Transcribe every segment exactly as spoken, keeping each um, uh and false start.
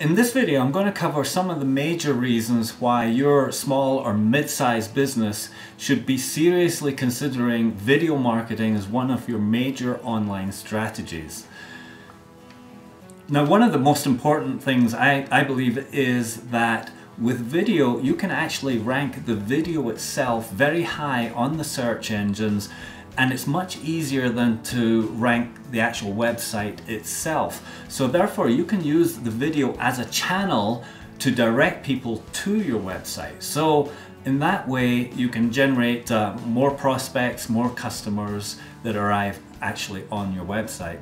in this video, I'm going to cover some of the major reasons why your small or mid-sized business should be seriously considering video marketing as one of your major online strategies. Now, one of the most important things I, I believe is that with video, you can actually rank the video itself very high on the search engines, and it's much easier than to rank the actual website itself. So therefore, you can use the video as a channel to direct people to your website. So in that way, you can generate uh, more prospects, more customers that arrive actually on your website.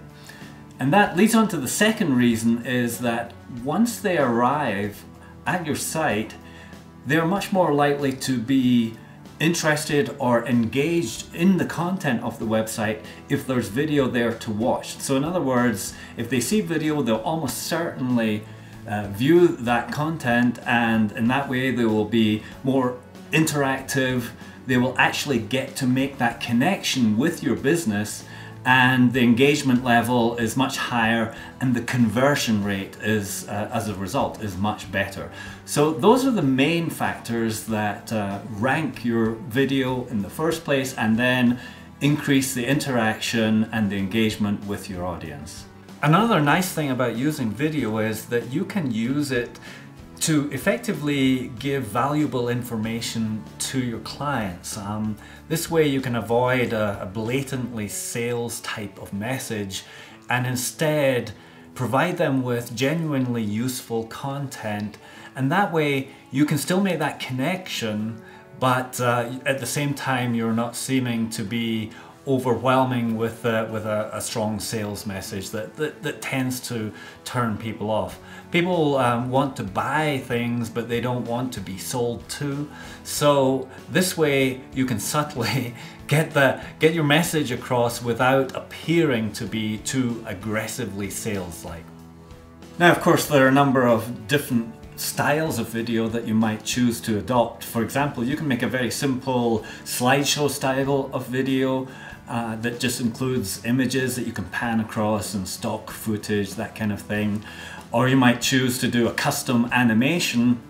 And that leads on to the second reason, is that once they arrive at your site, they're much more likely to be interested or engaged in the content of the website if there's video there to watch. So in other words, if they see video, they'll almost certainly uh, view that content, and in that way they will be more interactive. They will actually get to make that connection with your business, and the engagement level is much higher, and the conversion rate is, uh, as a result, is much better. So those are the main factors that uh, rank your video in the first place and then increase the interaction and the engagement with your audience. Another nice thing about using video is that you can use it to effectively give valuable information to your clients. Um, this way you can avoid a, a blatantly sales type of message and instead provide them with genuinely useful content, and that way you can still make that connection, but uh, at the same time you're not seeming to be overwhelming with, uh, with a, a strong sales message that, that, that tends to turn people off. People um, want to buy things, but they don't want to be sold to. So this way you can subtly get, the, get your message across without appearing to be too aggressively sales-like. Now, of course, there are a number of different styles of video that you might choose to adopt. For example, you can make a very simple slideshow style of video uh, that just includes images that you can pan across and stock footage, that kind of thing. Or you might choose to do a custom animation.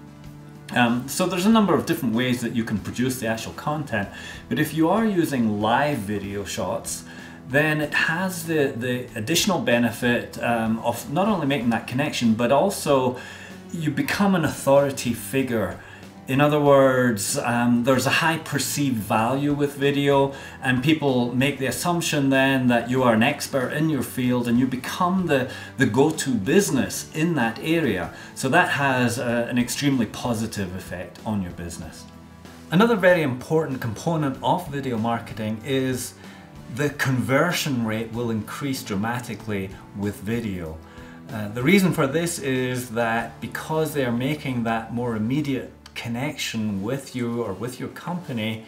Um, so there's a number of different ways that you can produce the actual content. But if you are using live video shots, then it has the, the additional benefit um, of not only making that connection, but also you become an authority figure. In other words, um, there's a high perceived value with video, and people make the assumption then that you are an expert in your field, and you become the, the go-to business in that area. So that has a, an extremely positive effect on your business. Another very important component of video marketing is the conversion rate will increase dramatically with video. Uh, the reason for this is that because they are making that more immediate connection with you or with your company,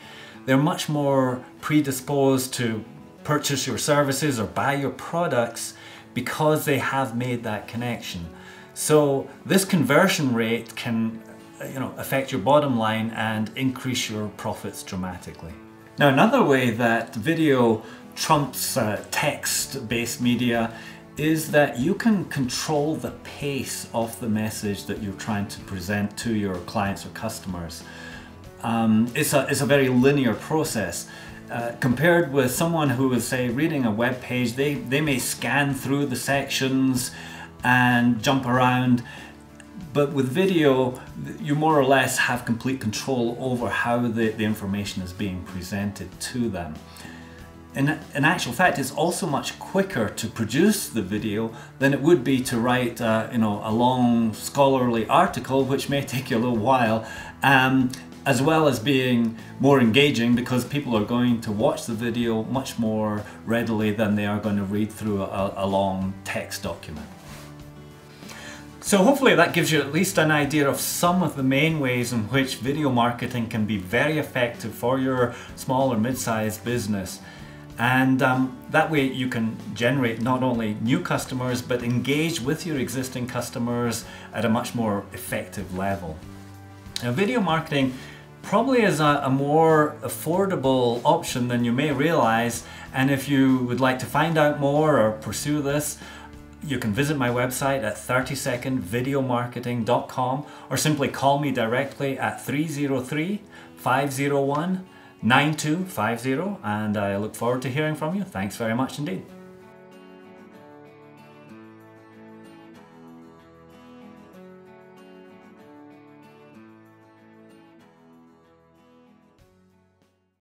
they're much more predisposed to purchase your services or buy your products because they have made that connection. So this conversion rate can, you know, affect your bottom line and increase your profits dramatically. Now, another way that video trumps uh, text-based media is that you can control the pace of the message that you're trying to present to your clients or customers. Um, it's, a, it's a very linear process. Uh, compared with someone who is, say, reading a web page, they, they may scan through the sections and jump around. But with video, you more or less have complete control over how the, the information is being presented to them. In, in actual fact, it's also much quicker to produce the video than it would be to write uh, you know, a long scholarly article, which may take you a little while, um, as well as being more engaging, because people are going to watch the video much more readily than they are going to read through a, a long text document. So hopefully that gives you at least an idea of some of the main ways in which video marketing can be very effective for your small or mid-sized business. And um, that way you can generate not only new customers, but engage with your existing customers at a much more effective level. Now, video marketing probably is a, a more affordable option than you may realize. And if you would like to find out more or pursue this, You can visit my website at thirty second video marketing dot com or simply call me directly at three zero three, five zero one, nine two five zero, and I look forward to hearing from you. Thanks very much indeed.